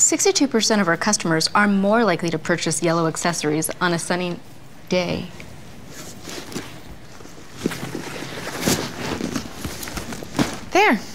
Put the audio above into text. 62% of our customers are more likely to purchase yellow accessories on a sunny day. There.